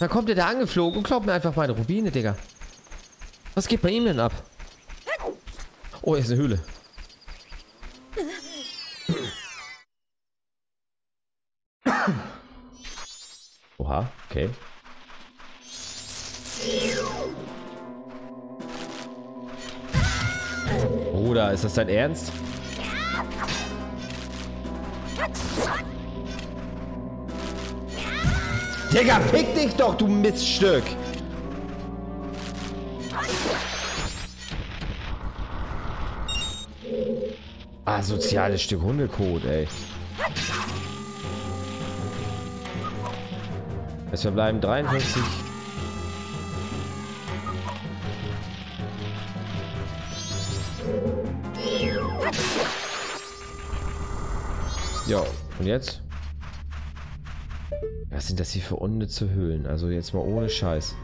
Dann kommt der da angeflogen und klaut mir einfach meine Rubine, Digga. Was geht bei ihm denn ab? Oh, hier ist eine Höhle. Oha, okay. Bruder, ist das dein Ernst? Digga, fick dich doch, du Miststück! Asoziales Stück Hundekot, ey. Es verbleiben 53. Ja, und jetzt? Was sind das hier für unnütze Höhlen? Also jetzt mal ohne Scheiß.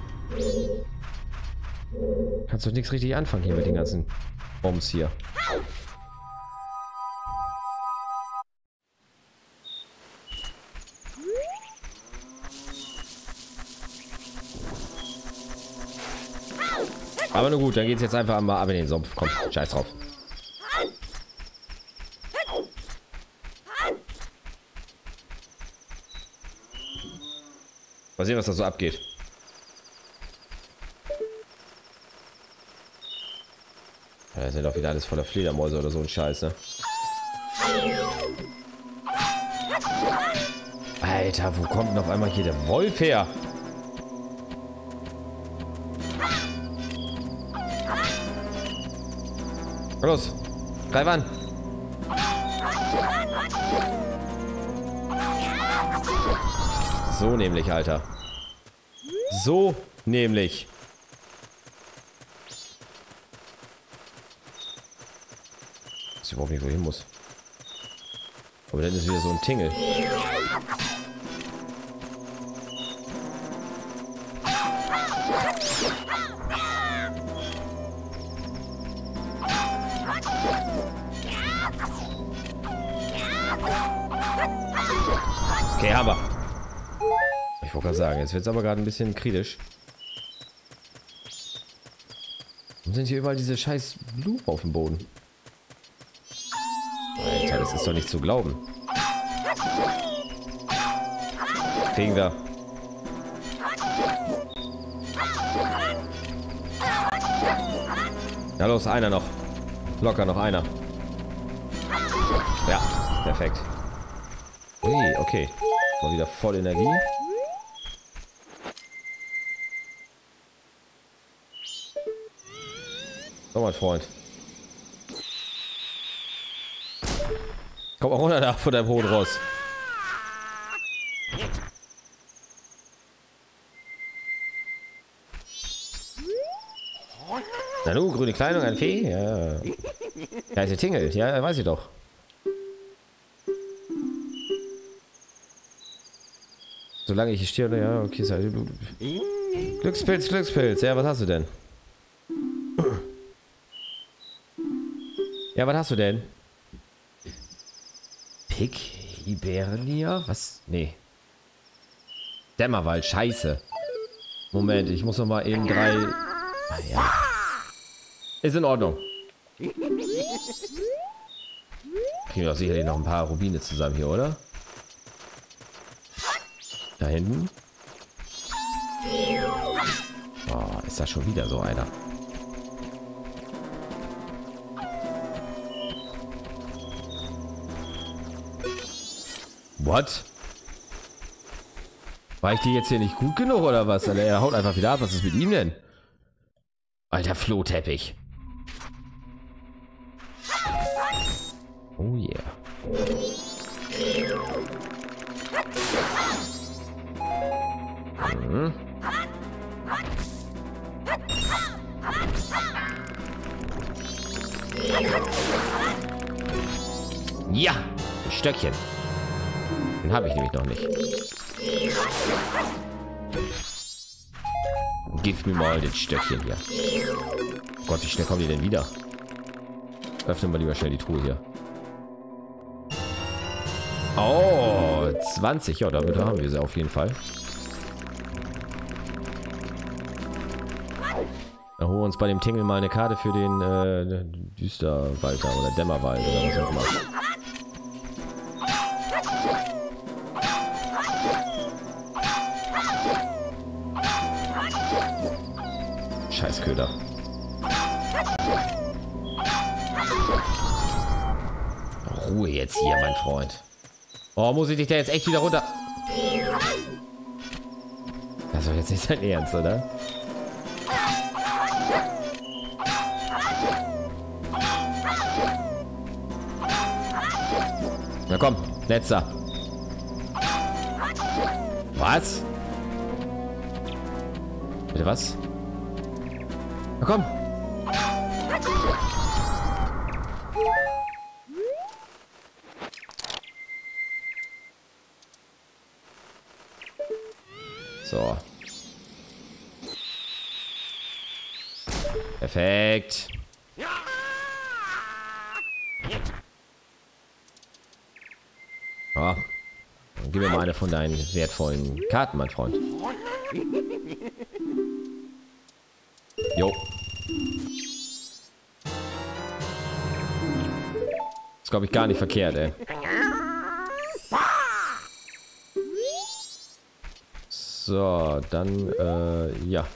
Kannst doch nichts richtig anfangen hier mit den ganzen Bombs hier. Aber nur gut, dann geht's jetzt einfach mal ab in den Sumpf. Komm, scheiß drauf. Mal sehen, was da so abgeht. Ja, das sind doch wieder alles voller Fledermäuse oder so ein Scheiß, ne? Alter, wo kommt denn auf einmal hier der Wolf her? Los, greif an. So nämlich, Alter. So nämlich. Ich weiß überhaupt nicht, wo ich hin muss. Aber dann ist wieder so ein Tingel. Okay, haben wir. Ich wollte gerade sagen, jetzt wird es aber gerade ein bisschen kritisch. Warum sind hier überall diese scheiß Blumen auf dem Boden? Alter, das ist doch nicht zu glauben. Kriegen wir. Na los, einer noch. Locker noch einer. Ja, perfekt. Ui, okay. Mal wieder voll Energie. So, mein Freund. Komm mal runter da von deinem hohen Ross. Na nu, grüne Kleidung, ein Fee? Ja. Da ist der Tingel. Ja, weiß ich doch. Solange ich hier stehe, ja, okay, Glückspilz, Glückspilz, ja, was hast du denn? Ja, was hast du denn? Pick Hibernia? Was? Nee. Dämmerwald, scheiße. Moment, ich muss noch mal eben drei... Ah, ja. Ist in Ordnung. Kriegen wir doch sicherlich noch ein paar Rubine zusammen hier, oder? Da hinten. Oh, ist das schon wieder so einer? What? War ich dir jetzt hier nicht gut genug oder was? Alter, er haut einfach wieder ab. Was ist mit ihm denn? Alter Flohteppich. Oh yeah. Mhm. Ja, ein Stöckchen. Den habe ich nämlich noch nicht. Gib mir mal den Stöckchen hier. Oh Gott, wie schnell kommen die denn wieder? Öffnen wir lieber schnell die Truhe hier. Oh, 20. Ja, damit haben wir sie auf jeden Fall. Dann holen wir uns bei dem Tingle mal eine Karte für den Düsterwald oder Dämmerwald oder was auch immer. Scheißköder. Ruhe jetzt hier, mein Freund. Oh, muss ich dich da jetzt echt wieder runter? Das war jetzt nicht sein Ernst, oder? Na komm, letzter. Was? Bitte was? Na komm. So. Perfekt. Ja. Dann gib mir mal eine von deinen wertvollen Karten, mein Freund. Jo. Ist, glaube ich, gar nicht verkehrt, ey. So, dann, ja.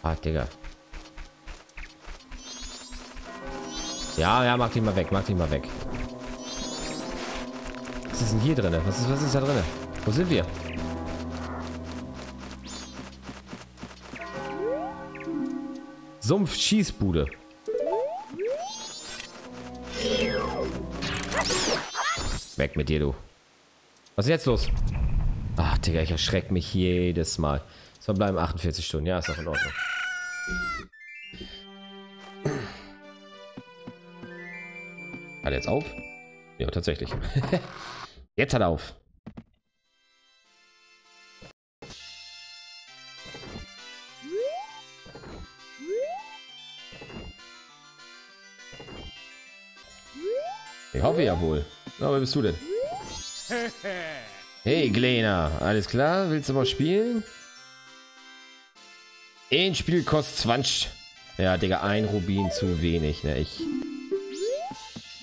Ah, Digga. Ja, ja, mach dich mal weg, mach dich mal weg. Was ist denn hier drin? Was ist da drin? Wo sind wir? Sumpf-Schießbude. Weg mit dir, du. Was ist jetzt los? Ach, Digga, ich erschrecke mich jedes Mal. So bleiben 48 Stunden. Ja, ist auch in Ordnung. Hat er jetzt auf? Ja, tatsächlich. Jetzt hat er auf. Ich hoffe ja wohl. Na, wer bist du denn? Hey, Glena. Alles klar? Willst du mal spielen? Ein Spiel kostet 20. Ja, Digga, ein Rubin zu wenig. Ne, ich...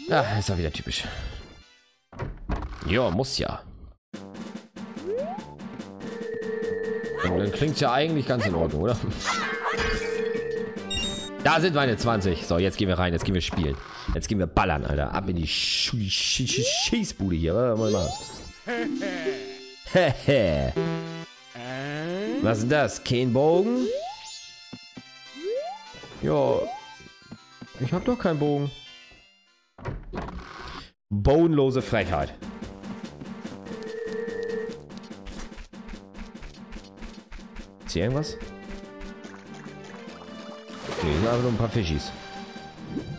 Ach, ist auch wieder typisch. Ja, muss ja. Dann klingt ja eigentlich ganz in Ordnung, oder? Da sind meine 20. So, jetzt gehen wir rein, jetzt gehen wir spielen. Jetzt gehen wir ballern, Alter. Ab in die Schießbude hier. Mal machen. Was ist das? Kein Bogen? Ja. Ich hab doch keinen Bogen. Bodenlose Frechheit. Ist hier irgendwas? Nee, sind aber nur ein paar Fischis.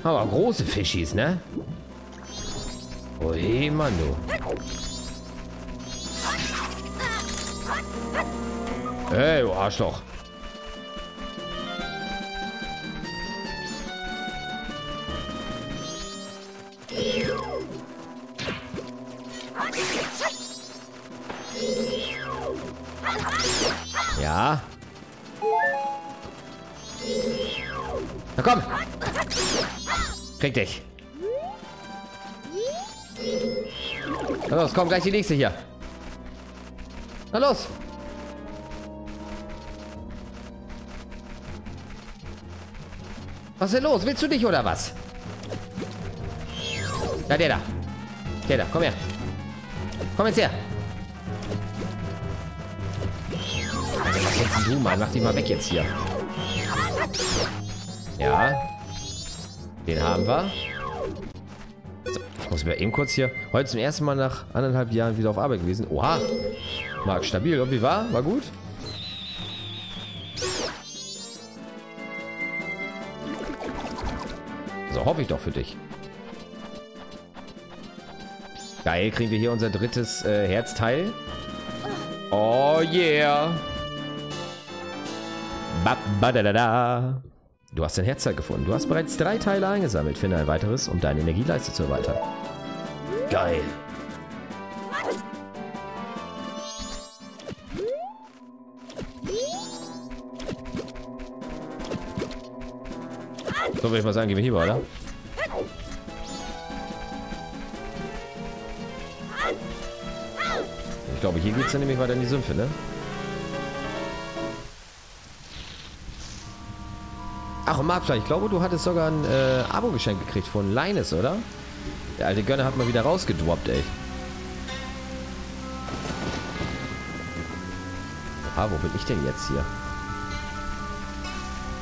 Aber große Fischis, ne? Oh hey, Mann, du. Ey, du Arschloch. Ja. Na komm. Krieg dich. Na los, komm, gleich die nächste hier. Na los. Was ist denn los? Willst du dich oder was? Na, der da. Der da, komm her. Komm jetzt her. Also, was willst du, Mann? Mach die mal weg jetzt hier. Ja. Den haben wir. So, ich muss mir eben kurz hier. Heute zum ersten Mal nach 1,5 Jahren wieder auf Arbeit gewesen. Oha. Mag stabil. Und wie war? War gut? So, hoffe ich doch für dich. Geil, kriegen wir hier unser drittes Herzteil. Oh yeah. Ba, ba, da, da, da. Du hast dein Herzteil gefunden. Du hast bereits 3 Teile eingesammelt. Finde ein weiteres, um deine Energieleiste zu erweitern. Geil. So, würde ich mal sagen, gehen wir hier mal, oder? Ich glaube, hier geht es dann nämlich weiter in die Sümpfe, ne? Ach, und Marktplatz, ich glaube, du hattest sogar ein Abo-Geschenk gekriegt von Linus, oder? Der alte Gönner hat mal wieder rausgedroppt, ey. Ah, wo bin ich denn jetzt hier?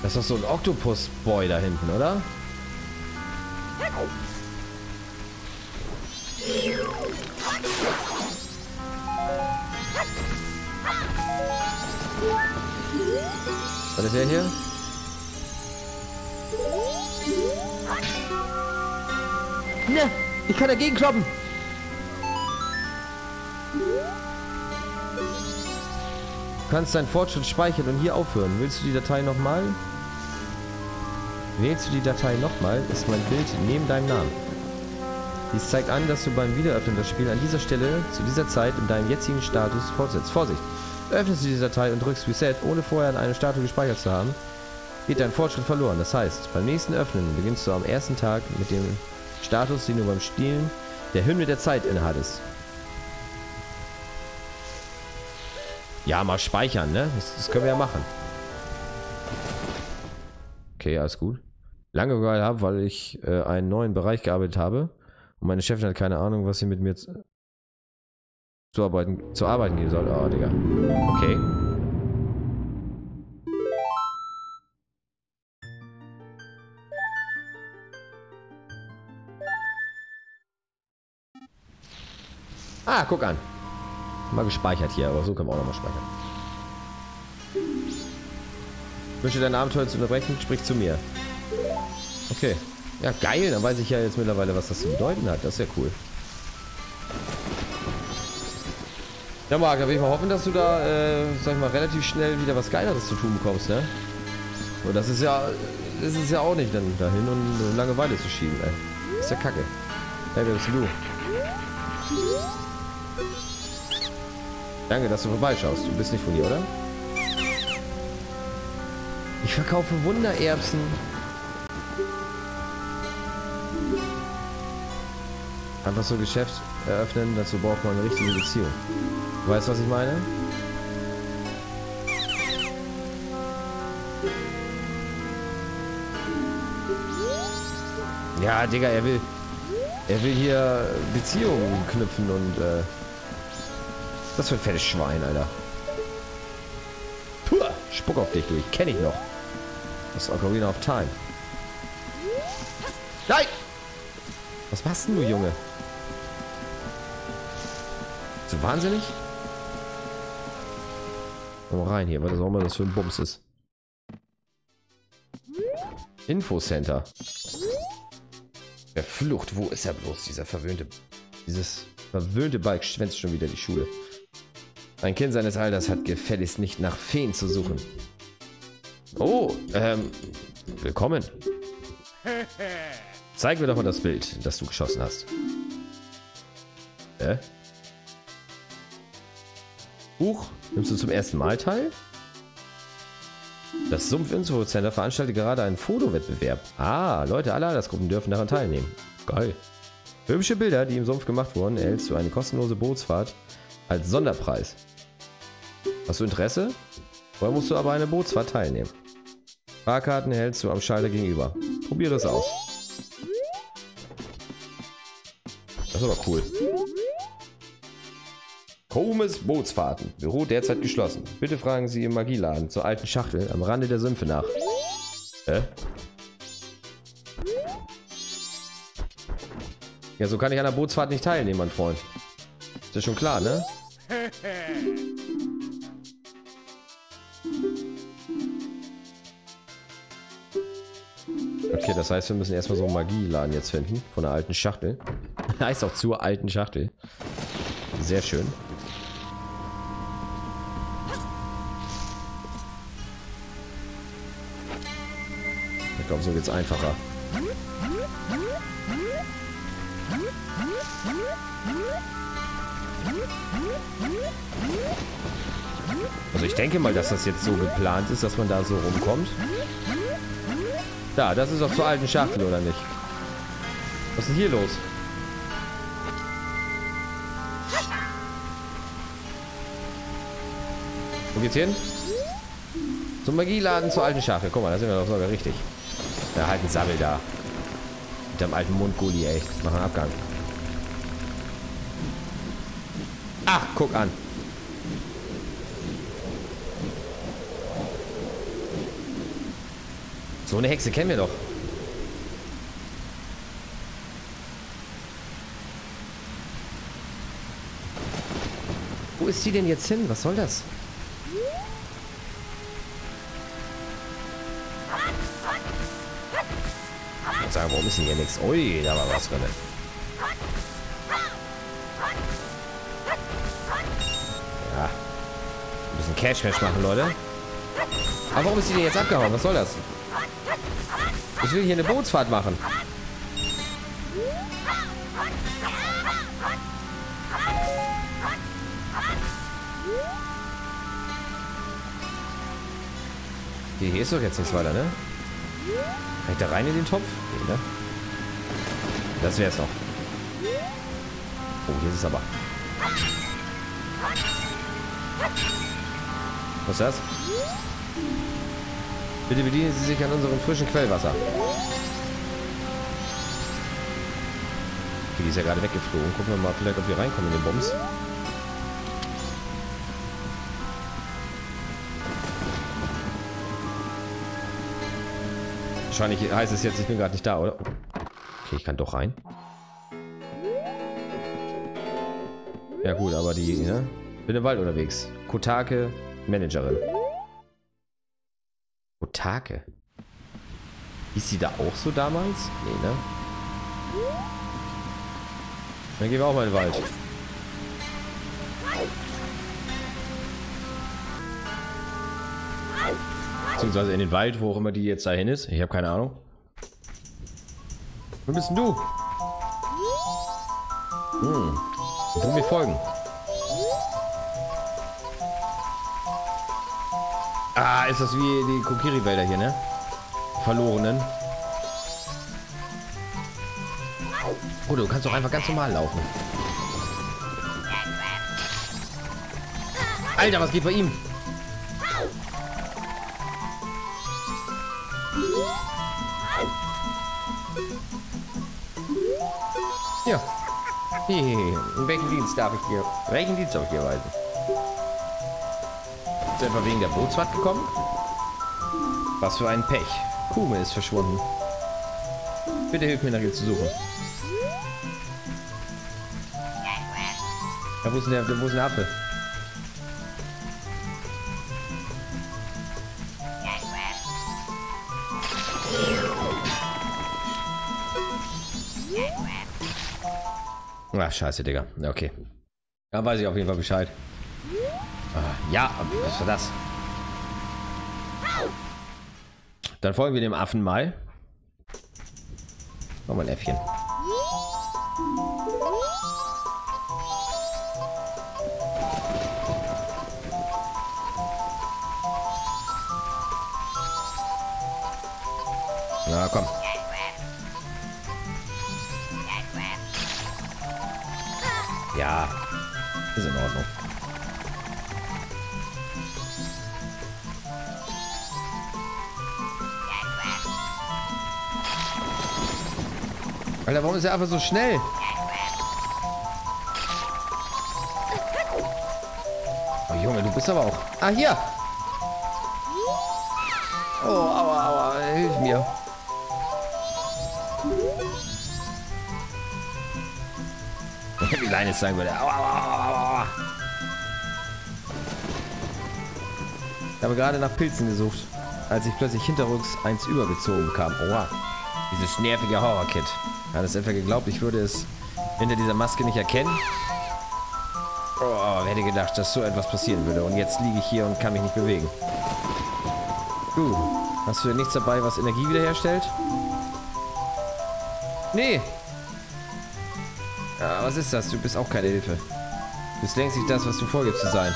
Das ist doch so ein Oktopus-Boy da hinten, oder? Was ist der hier? Ne, ich kann dagegen kloppen. Du kannst deinen Fortschritt speichern und hier aufhören. Willst du die Datei nochmal? Wählst du die Datei nochmal, ist mein Bild neben deinem Namen. Dies zeigt an, dass du beim Wiederöffnen das Spiel an dieser Stelle, zu dieser Zeit, in deinem jetzigen Status fortsetzt. Vorsicht! Öffnest du diese Datei und drückst Reset, ohne vorher an einem Status gespeichert zu haben, geht dein Fortschritt verloren. Das heißt, beim nächsten Öffnen beginnst du am ersten Tag mit dem Status, den du beim Spielen der Hymne der Zeit innehattest. Ja, mal speichern, ne? Das können wir ja machen. Okay, alles gut. Langeweile habe, weil ich einen neuen Bereich gearbeitet habe und meine Chefin hat keine Ahnung, was sie mit mir zu arbeiten geben soll. Oh, Digga. Okay. Ah, guck an. Mal gespeichert hier, aber so können wir auch nochmal speichern. Wünsche dein Abenteuer zu unterbrechen, sprich zu mir. Okay. Ja, geil, dann weiß ich ja jetzt mittlerweile, was das zu bedeuten hat. Das ist ja cool. Ja, Marc, da will ich mal hoffen, dass du da, sag ich mal, relativ schnell wieder was Geileres zu tun bekommst, ne? Und das ist ja auch nicht dann dahin und Langeweile zu schieben, ey. Ist ja kacke. Hey, wer bist du? Danke, dass du vorbeischaust. Du bist nicht von hier, oder? Ich verkaufe Wundererbsen. Einfach so Geschäft eröffnen, dazu braucht man eine richtige Beziehung. Du weißt, was ich meine? Ja, Digga, er will hier Beziehungen knüpfen und was für ein fettes Schwein, Alter. Puh, spuck auf dich, du. Ich kenne dich noch. Das ist Ocarina of Time. Nein! Was machst denn du, Junge? So wahnsinnig? Komm rein hier, weil das auch mal das für ein Bums ist. Infocenter. Der Flucht. Wo ist er bloß, dieser verwöhnte... Dieses verwöhnte Balk schwänzt schon wieder die Schule. Ein Kind seines Alters hat gefälligst nicht nach Feen zu suchen. Oh, willkommen. Zeig mir doch mal das Bild, das du geschossen hast. Huch, nimmst du zum ersten Mal teil? Das Sumpf-Info-Center veranstaltet gerade einen Fotowettbewerb. Ah, Leute aller Altersgruppen dürfen daran teilnehmen. Geil. Hübsche Bilder, die im Sumpf gemacht wurden, erhältst du eine kostenlose Bootsfahrt als Sonderpreis. Hast du Interesse? Vorher musst du aber eine Bootsfahrt teilnehmen. Fahrkarten hältst du am Schalter gegenüber. Probiere es aus. Das ist aber cool. Koumes Bootsfahrten. Büro derzeit geschlossen. Bitte fragen Sie im Magieladen zur alten Schachtel am Rande der Sümpfe nach. Ja, so kann ich an der Bootsfahrt nicht teilnehmen, mein Freund. Ist ja schon klar, ne? Okay, das heißt, wir müssen erstmal so einen Magieladen jetzt finden. Von der alten Schachtel. Heißt auch zur alten Schachtel. Sehr schön. glaube, so geht's einfacher. Also ich denke mal, dass das jetzt so geplant ist, dass man da so rumkommt. Da, das ist doch zur alten Schachtel, oder nicht? Was ist denn hier los? Wo geht's hin? Zum Magieladen, zur alten Schachtel. Guck mal, da sind wir doch sogar richtig. Da halt ein Sammel da. Mit dem alten Mundgulli, ey. Mach einen Abgang. Ach, guck an. So eine Hexe kennen wir doch. Wo ist sie denn jetzt hin? Was soll das? Ich würde sagen, warum ist denn hier nichts? Ui, da war was drin. Ja. Wir müssen Cash-Mash machen, Leute. Aber warum ist die denn jetzt abgehauen? Was soll das? Ich will hier eine Bootsfahrt machen. Hier ist doch jetzt nichts weiter, ne? Kann ich da rein in den Topf? Nee, ne? Das wär's noch. Oh, hier ist es aber. Was ist das? Bitte bedienen Sie sich an unserem frischen Quellwasser. Okay, die ist ja gerade weggeflogen. Gucken wir mal vielleicht, ob wir reinkommen in den Bums. Wahrscheinlich heißt es jetzt, ich bin gerade nicht da, oder? Okay, ich kann doch rein. Ja gut, aber die, ne? Bin im Wald unterwegs. Kotake, Managerin. Kotake. Ist sie da auch so damals? Nee, ne? Dann gehen wir auch mal in den Wald. Beziehungsweise in den Wald, wo auch immer die jetzt dahin ist. Ich habe keine Ahnung. Wo bist denn du? Hm. Du mir folgen. Ah, ist das wie die Kokiri-Wälder hier, ne? Verlorenen. Oh, du kannst doch einfach ganz normal laufen. Alter, was geht bei ihm? Ja. Welchen Dienst darf ich dir? Welchen Dienst darf ich dir weisen? Ist er etwa wegen der Bootsfahrt gekommen? Was für ein Pech. Koume ist verschwunden. Bitte hilf mir, nach ihr zu suchen. Ja, wo ist denn der Apfel? Ach, scheiße, Digga. Okay. Da weiß ich auf jeden Fall Bescheid. Ja, was war das? Dann folgen wir dem Affen mal. Noch mal ein Äffchen. Na komm. Ja, ist in Ordnung. Alter, warum ist er einfach so schnell? Oh Junge, du bist aber auch... Ah, hier! Oh, aua, aua, hilf mir. Wie Linus sagen würde. Aua, aua, aua. Ich habe gerade nach Pilzen gesucht, als ich plötzlich hinterrücks eins übergezogen kam. Oha, dieses nervige Horror Kid. Hat es etwa geglaubt, ich würde es hinter dieser Maske nicht erkennen? Oh, hätte gedacht, dass so etwas passieren würde. Und jetzt liege ich hier und kann mich nicht bewegen. Du, Hast du denn nichts dabei, was Energie wiederherstellt? Nee. Ja, was ist das? Du bist auch keine Hilfe. Du bist längst nicht das, was du vorgibst zu sein.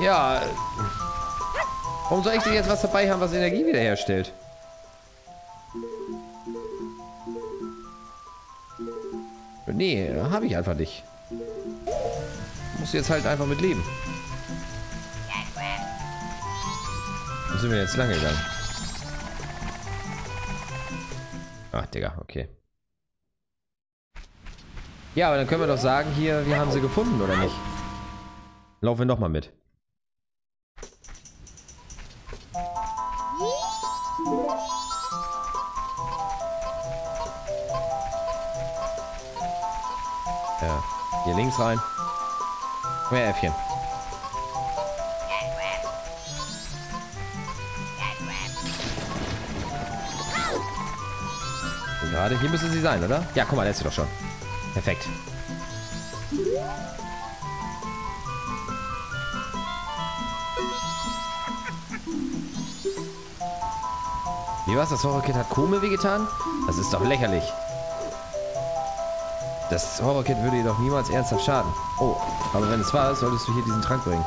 Ja. Warum soll ich denn jetzt was dabei haben, was Energie wiederherstellt? Nee, habe ich einfach nicht. Muss jetzt halt einfach mit leben. Wo sind wir jetzt lang gegangen? Ach, Digga, okay. Ja, aber dann können wir doch sagen, hier, wir haben sie gefunden, oder nicht? Laufen wir doch mal mit. Hier links rein. Mehr Äffchen. Und gerade hier müssen sie sein, oder? Ja, guck mal, da ist sie doch schon. Perfekt. Wie war's? Das Horror Kid hat Koume wehgetan? Das ist doch lächerlich. Das Horror Kid würde jedoch niemals ernsthaft schaden. Oh, aber wenn es wahr ist, solltest du hier diesen Trank bringen.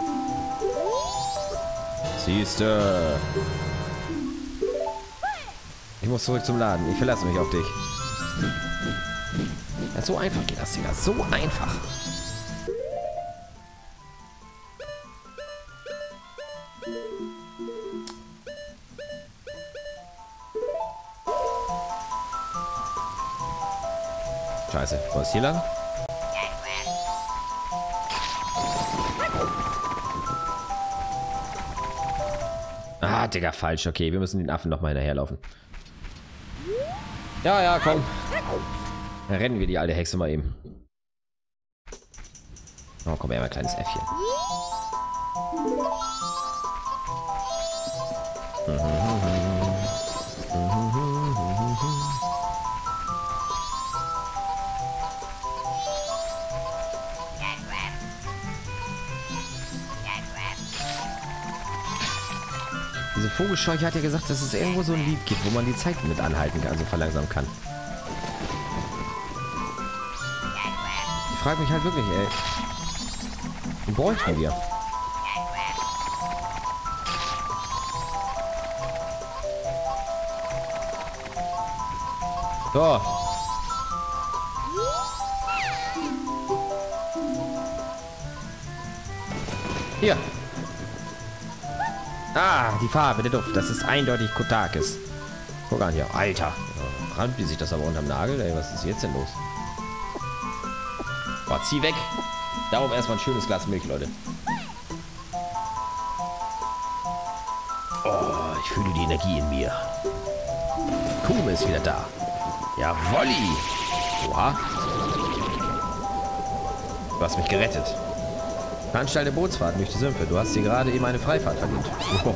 Siehste. Ich muss zurück zum Laden. Ich verlasse mich auf dich. Ja, so einfach geht das, Digga. So einfach. Scheiße, wo ist hier lang? Ah, Digga, falsch. Okay, wir müssen den Affen nochmal hinterherlaufen. Ja, ja, komm. Dann rennen wir die alte Hexe mal eben. Oh, komm her, mein kleines Äffchen. Diese Vogelscheuche hat ja gesagt, dass es irgendwo so ein Lied gibt, wo man die Zeit mit anhalten kann, also verlangsamen kann. Ich frage mich halt wirklich, ey. Wo bräuchten wir? So. Hier. Ah, die Farbe, der Duft, das ist eindeutig Kotakes. Guck an hier, Alter. Ja, rammt die sich das aber unterm Nagel? Ey, was ist jetzt denn los? Boah, zieh weg. Darum erstmal ein schönes Glas Milch, Leute. Oh, ich fühle die Energie in mir. Koume ist wieder da. Jawolli. Oha. Du hast mich gerettet. Veranstalte Bootsfahrt durch die Sümpfe. Du hast dir gerade eben eine Freifahrt verdient. Oh.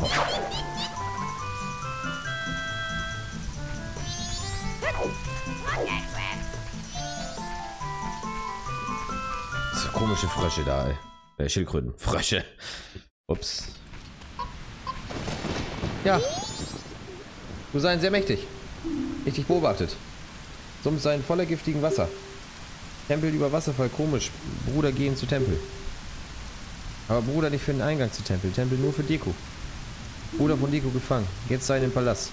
So komische Frösche da, ey. Schildkröten. Frösche. Ups. Ja. Du seien sehr mächtig. Richtig beobachtet. Sumpf seien voller giftigen Wasser. Tempel über Wasserfall. Komisch. Bruder gehen zu Tempel. Aber Bruder nicht für den Eingang zu Tempel. Tempel nur für Deku. Bruder von Deku gefangen. Jetzt sei in den Palast.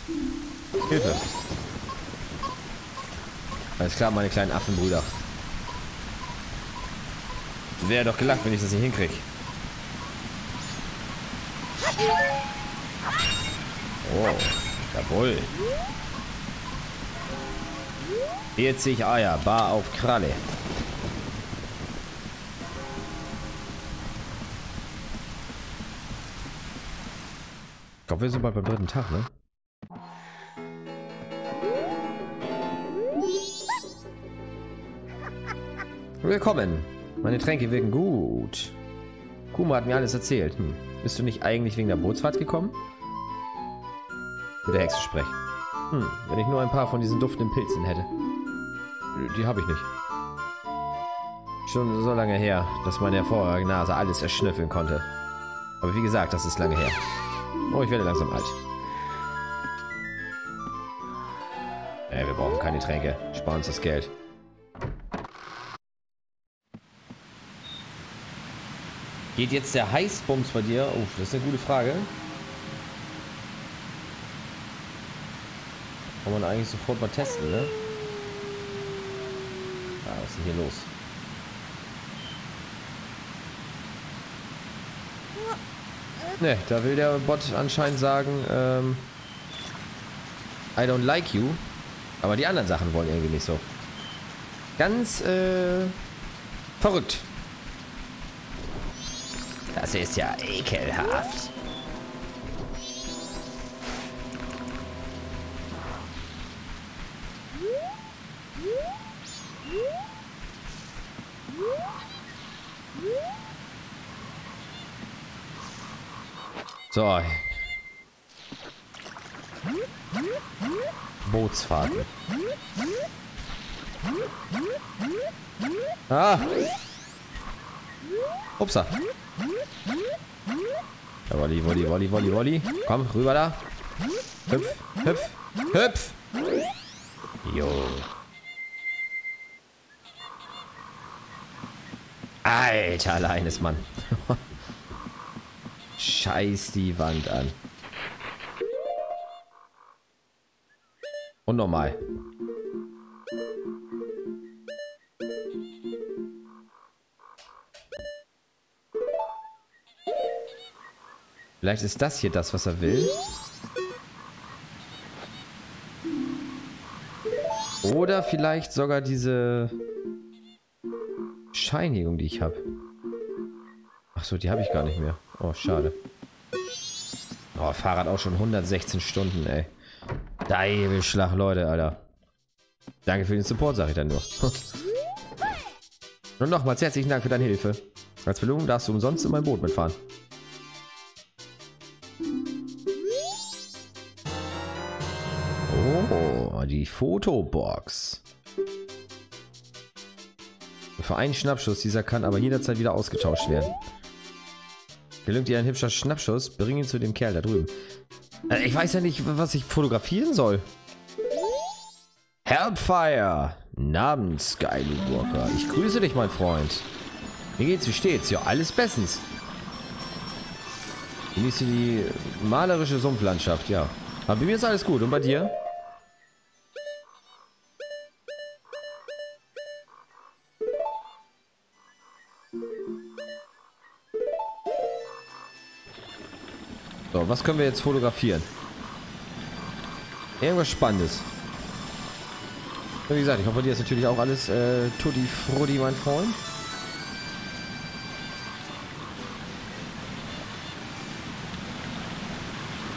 Hilfe. Alles klar, meine kleinen Affenbrüder. Wäre doch gelacht, wenn ich das nicht hinkriege. Oh, jawohl. 40 Eier, bar auf Kralle. Ich glaube, wir sind bald beim dritten Tag, ne? Willkommen. Meine Tränke wirken gut. Koume hat mir alles erzählt. Hm. Bist du nicht eigentlich wegen der Bootsfahrt gekommen? Mit der Hexe sprechen. Hm, wenn ich nur ein paar von diesen duftenden Pilzen hätte. Die habe ich nicht. Schon so lange her, dass meine hervorragende Nase alles erschnüffeln konnte. Aber wie gesagt, das ist lange her. Oh, ich werde langsam alt. Ey, wir brauchen keine Tränke. Sparen uns das Geld. Geht jetzt der Heißbums bei dir? Oh, das ist eine gute Frage. Kann man eigentlich sofort mal testen, ne? Ah, was ist denn hier los? Ne, da will der Bot anscheinend sagen, I don't like you. Aber die anderen Sachen wollen irgendwie nicht so. Ganz, verrückt. Das ist ja ekelhaft. So. Bootsfahrten. Ah. Upsa. Ja, Wolli, Wolli, Wolli, Wolli, Wolli. Komm, rüber da. Hüpf, hüpf, hüpf. Jo. Alter, Linus, Mann. Scheiß die Wand an. Und nochmal. Vielleicht ist das hier das, was er will. Oder vielleicht sogar diese Scheinigung, die ich habe. Achso, die habe ich gar nicht mehr. Oh, schade. Oh, Fahrrad auch schon 116 Stunden, ey. Deivelschlag, Leute, Alter. Danke für den Support, sage ich dann nur. Und nochmals herzlichen Dank für deine Hilfe. Als Belohnung darfst du umsonst in mein Boot mitfahren. Oh, die Fotobox. Für einen Schnappschuss, dieser kann aber jederzeit wieder ausgetauscht werden. Gelingt dir ein hübscher Schnappschuss, bring ihn zu dem Kerl da drüben. Ich weiß ja nicht, was ich fotografieren soll. Hellfire! Namen Skywalker. Ich grüße dich, mein Freund. Wie geht's, wie steht's? Ja, alles bestens. Genieße die malerische Sumpflandschaft, ja. Aber bei mir ist alles gut. Und bei dir? So, was können wir jetzt fotografieren? Irgendwas Spannendes. Wie gesagt, ich hoffe, dir ist natürlich auch alles tutti frutti, mein Freund.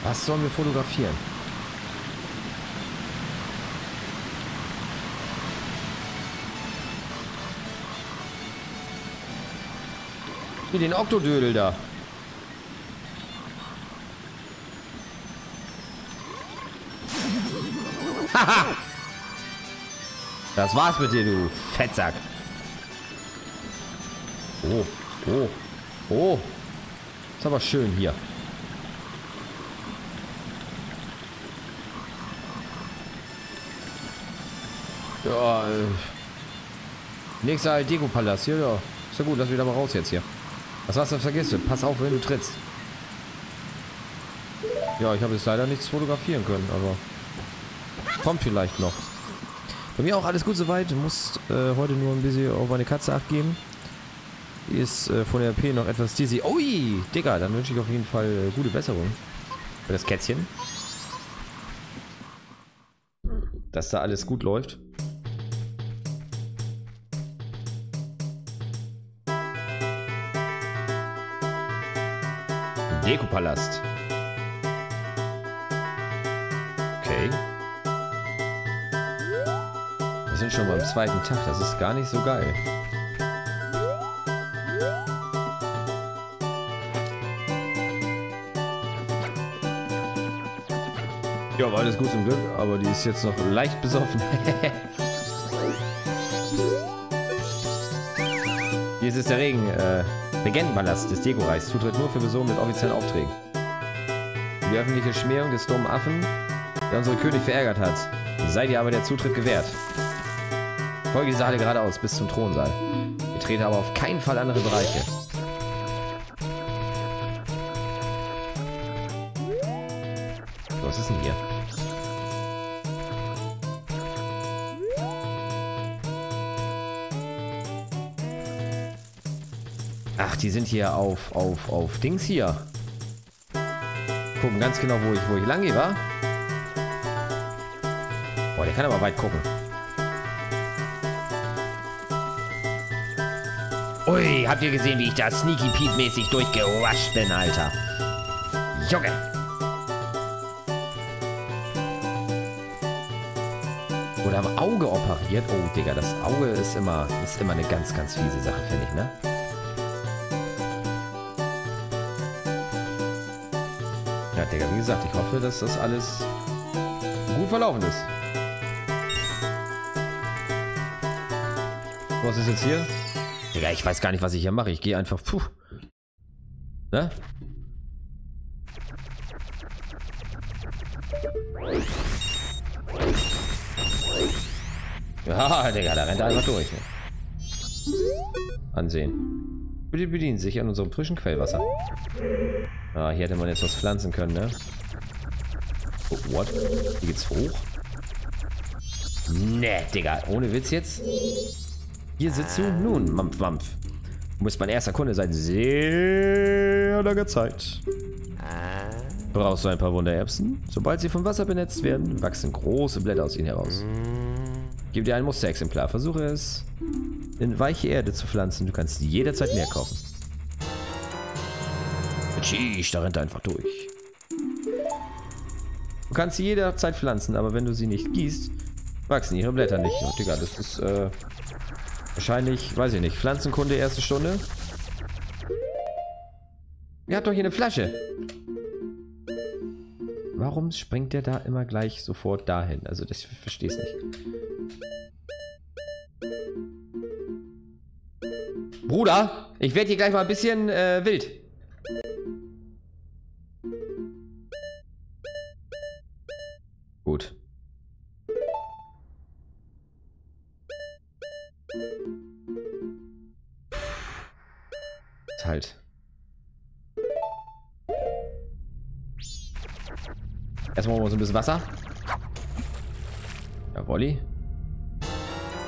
Was sollen wir fotografieren? Hier, den Oktodödel da. Haha! Das war's mit dir, du Fettsack. Oh, oh, oh. Ist aber schön hier. Ja, nächster Deku-Palast. Ja, ja. Ist ja gut, lass wieder mal raus jetzt hier. Das Wasser vergisst du. Pass auf, wenn du trittst. Ja, ich habe jetzt leider nichts fotografieren können, aber... Kommt vielleicht noch. Bei mir auch alles gut soweit. Du musst heute nur ein bisschen auf meine Katze acht geben. Die ist von der P noch etwas dizzy. Ui, Digga, dann wünsche ich auf jeden Fall gute Besserung. Für das Kätzchen. Dass da alles gut läuft. Dekopalast. Okay. Wir sind schon beim zweiten Tag, das ist gar nicht so geil. Ja, war alles gut zum Glück, aber die ist jetzt noch leicht besoffen. Hier ist es der Regen. Legendenballast des Deku-Reichs. Zutritt nur für Personen mit offiziellen Aufträgen. Die öffentliche Schmähung des dummen Affen, der unseren König verärgert hat. Sei dir aber der Zutritt gewährt. Folge die Saale geradeaus bis zum Thronsaal. Betrete aber auf keinen Fall andere Bereiche. So, was ist denn hier? Ach, die sind hier auf Dings hier. Gucken ganz genau, wo ich lang gehe, wa? Boah, der kann aber weit gucken. Ui, habt ihr gesehen, wie ich da Sneaky Pete-mäßig durchgerusht bin, Alter? Junge! Oder am Auge operiert? Oh, Digga, das Auge ist immer eine ganz, ganz fiese Sache, finde ich, ne? Ja, Digga, wie gesagt, ich hoffe, dass das alles gut verlaufen ist. Was ist jetzt hier? Digga, ich weiß gar nicht, was ich hier mache. Ich gehe einfach. Puh. Ne? Ja, Digga, da rennt er einfach durch. Ne? Ansehen. Bitte bedienen sich an unserem frischen Quellwasser. Ah, hier hätte man jetzt was pflanzen können, ne? Oh, what? Hier geht's hoch? Ne, Digga, ohne Witz jetzt? Hier sitzt du nun, Mampf, Mampf. Du bist mein erster Kunde seit sehr langer Zeit. Brauchst du ein paar Wundererbsen? Sobald sie vom Wasser benetzt werden, wachsen große Blätter aus ihnen heraus. Gib dir ein Musterexemplar. Versuche es in weiche Erde zu pflanzen. Du kannst jederzeit mehr kaufen. Tschüss, da rennt er einfach durch. Du kannst sie jederzeit pflanzen, aber wenn du sie nicht gießt, wachsen ihre Blätter nicht. Oh, Digga, das ist, wahrscheinlich, weiß ich nicht, Pflanzenkunde erste Stunde. Ihr habt doch hier eine Flasche. Warum springt der da immer gleich sofort dahin? Also das, ich verstehe es nicht. Bruder, ich werde hier gleich mal ein bisschen wild. Gut. Halt. Erstmal machen wir so ein bisschen Wasser. Jawolli.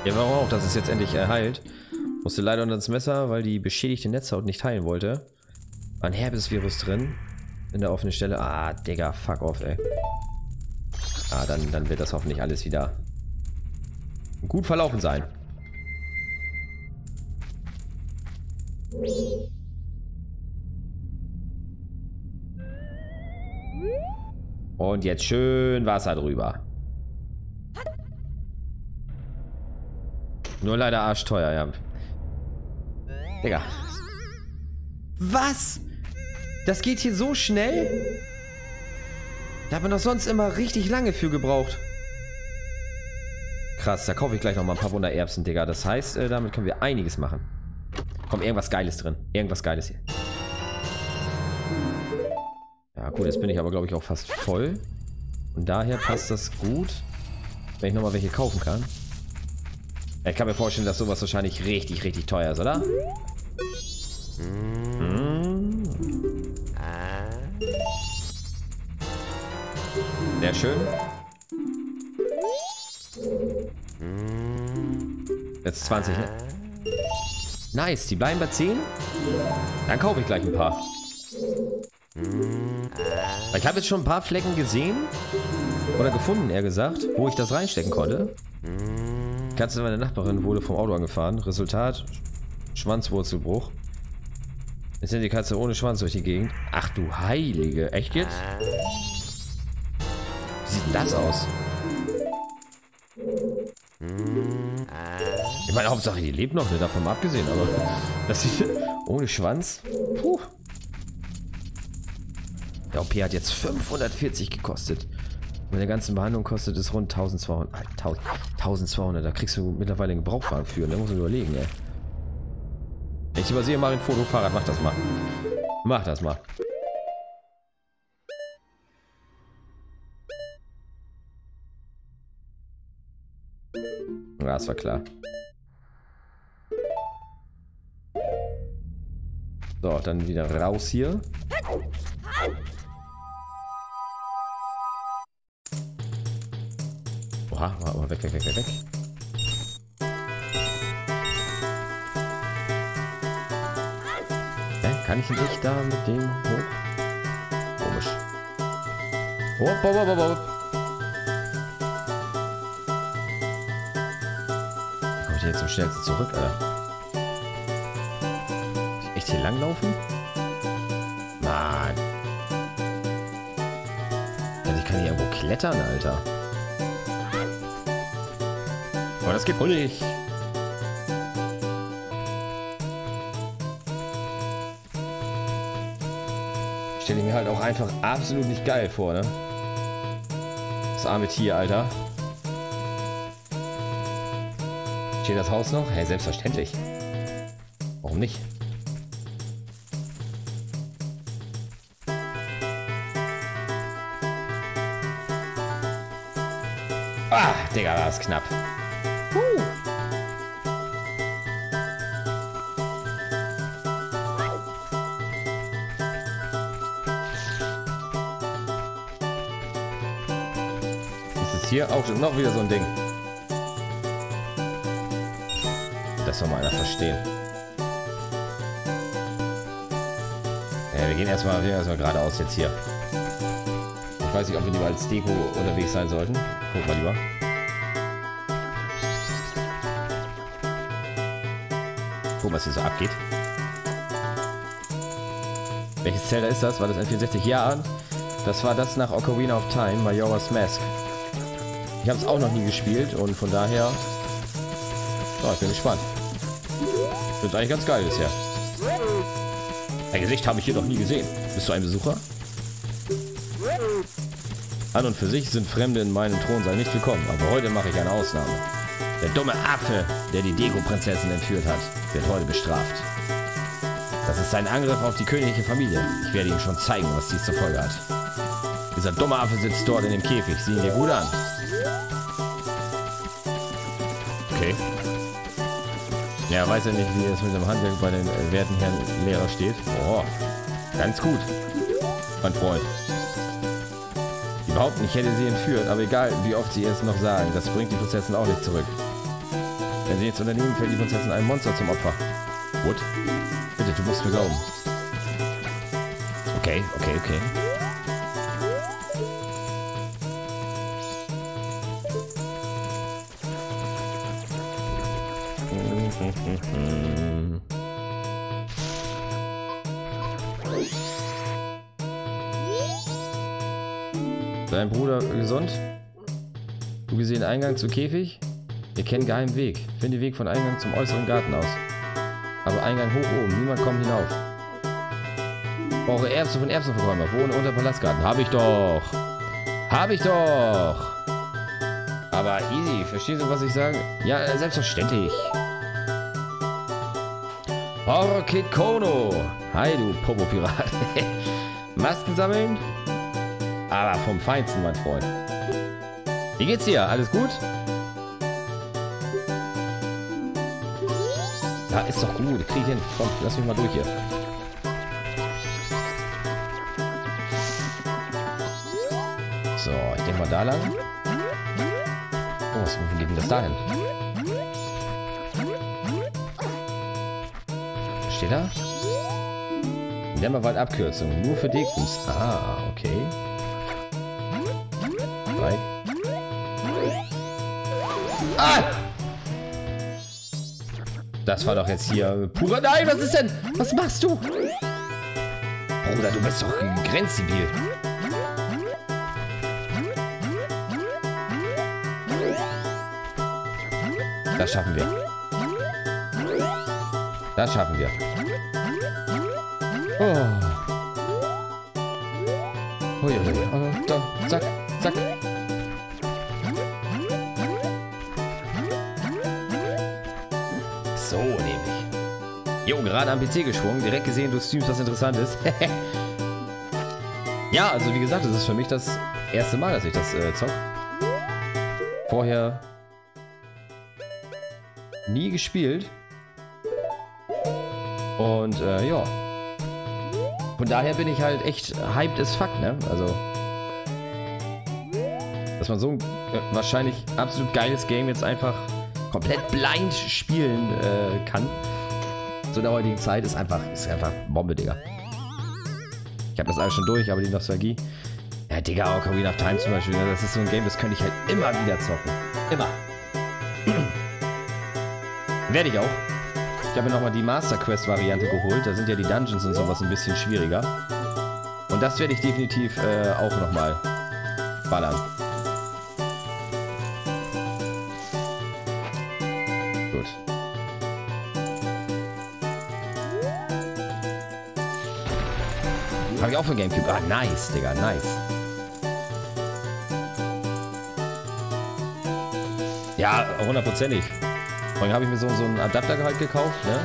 Ja, warum auch, dass es jetzt endlich heilt. Musste leider unter das Messer, weil die beschädigte Netzhaut nicht heilen wollte. War ein herbes Virus drin. In der offenen Stelle. Ah, Digga, fuck off, ey. Ah, dann wird das hoffentlich alles wieder gut verlaufen sein. Und jetzt schön Wasser drüber. Nur leider arschteuer, ja. Digga. Was? Das geht hier so schnell? Da hat man doch sonst immer richtig lange für gebraucht. Krass, da kaufe ich gleich noch mal ein paar Wundererbsen, Digga. Das heißt, damit können wir einiges machen. Komm, irgendwas Geiles drin. Irgendwas Geiles hier. Ja gut, jetzt bin ich aber, glaube ich, auch fast voll. Und daher passt das gut, wenn ich nochmal welche kaufen kann. Ich kann mir vorstellen, dass sowas wahrscheinlich richtig, richtig teuer ist, oder? Hm. Sehr schön. Jetzt 20, ne? Nice, die bleiben bei 10. Dann kaufe ich gleich ein paar. Ich habe jetzt schon ein paar Flecken gesehen. Oder gefunden, eher gesagt. Wo ich das reinstecken konnte. Die Katze meiner Nachbarin wurde vom Auto angefahren. Resultat: Schwanzwurzelbruch. Jetzt sind die Katze ohne Schwanz durch die Gegend. Ach du Heilige. Echt jetzt? Wie sieht denn das aus? Ich meine, Hauptsache, die lebt noch, ne? Davon mal abgesehen. Aber das sieht ohne Schwanz. Puh. Der OP hat jetzt 540 gekostet. Mit der ganzen Behandlung kostet es rund 1200. 1200, da kriegst du mittlerweile einen Gebrauchwagen für. Da musst du überlegen, ey. Ich übersehe mal den Fotofahrrad. Mach das mal. Mach das mal. Ja, das war klar. So, dann wieder raus hier. Oha, mal weg, weg, weg, weg. Kann ich nicht da mit dem hoch? Komisch. Hopp, hopp, hopp, hopp. Wie komme ich jetzt zum schnellsten zurück, Alter? Muss ich echt hier langlaufen? Mann. Also ich kann hier irgendwo klettern, Alter. Aber das geht wohl nicht. Stelle ich mir halt auch einfach absolut nicht geil vor, ne? Das arme Tier, Alter. Steht das Haus noch? Hey, selbstverständlich. Warum nicht? Ah, Digga, war das knapp. Hier auch noch wieder so ein Ding. Das soll mal einer verstehen. Ja, wir gehen erstmal geradeaus jetzt hier. Ich weiß nicht, ob wir lieber als Deko unterwegs sein sollten. Guck mal lieber. Guck mal, was hier so abgeht. Welches Zelda ist das? War das N64? Ja, das war das nach Ocarina of Time, Majora's Mask. Ich habe es auch noch nie gespielt und von daher, so, ich bin gespannt. Wird eigentlich ganz geil bisher. Ein Gesicht habe ich hier noch nie gesehen. Bist du ein Besucher? An und für sich sind Fremde in meinem Thronsaal nicht willkommen, aber heute mache ich eine Ausnahme. Der dumme Affe, der die Deku-Prinzessin entführt hat, wird heute bestraft. Das ist ein Angriff auf die königliche Familie. Ich werde ihm schon zeigen, was dies zur Folge hat. Dieser dumme Affe sitzt dort in dem Käfig. Sieh ihn dir gut an. Okay. Ja, weiß ja nicht, wie es mit dem Handwerk bei den werten Herrn Lehrer steht. Oh, ganz gut. Mein Freund. Überhaupt nicht, hätte sie entführt, aber egal, wie oft sie es noch sagen, das bringt die Prinzessin auch nicht zurück. Wenn sie jetzt unternehmen, fällt die Prinzessin einem Monster zum Opfer. What? Bitte, du musst mir glauben. Okay, okay, okay. Dein Bruder gesund? Du gesehen Eingang zu Käfig? Wir kennen geheimen Weg. Finde Weg von Eingang zum äußeren Garten aus. Aber Eingang hoch oben. Niemand kommt hinauf. Brauche Erbsen von Erbsenverräumer. Wohne unter Palastgarten. Hab ich doch. Hab ich doch. Aber easy. Verstehst du, was ich sage? Ja, selbstverständlich. Horror Kid Kono. Hi, du Popo-Pirat. Masken sammeln? Aber vom Feinsten, mein Freund. Wie geht's dir? Alles gut? Ja, ist doch gut. Krieg ich hin. Komm, lass mich mal durch hier. So, ich denke mal da lang. Oh, was geht denn das da hin? Steht da? Dämmerwald Abkürzung. Nur für Dekus. Ah, okay. Nein. Ah! Das war doch jetzt hier purer... Nein, was ist denn? Was machst du? Bruder, du bist doch grenzdebil. Das schaffen wir. Das schaffen wir. Oh. Zack, zack. So nämlich. Jo, gerade am PC geschwungen. Direkt gesehen, du streamst was Interessantes. Ja, also wie gesagt, das ist für mich das erste Mal, dass ich das zocke. Vorher nie gespielt. Und ja. Von daher bin ich halt echt hyped as fuck, ne? Also. Dass man so ein wahrscheinlich absolut geiles Game jetzt einfach komplett blind spielen kann. So in der heutigen Zeit ist einfach Bombe, Digga. Ich hab das alles schon durch, aber die Nostalgie. Ja, Digga, Ocarina of Time zum Beispiel, ne? Das ist so ein Game, das könnte ich halt immer wieder zocken. Immer. Werde ich auch. Ich habe mir nochmal die Master Quest-Variante geholt. Da sind ja die Dungeons und sowas ein bisschen schwieriger. Und das werde ich definitiv auch nochmal ballern. Gut. Habe ich auch für GameCube. Ah, nice, Digga, nice. Ja, hundertprozentig. Dann habe ich mir so einen Adapter halt gekauft, ne?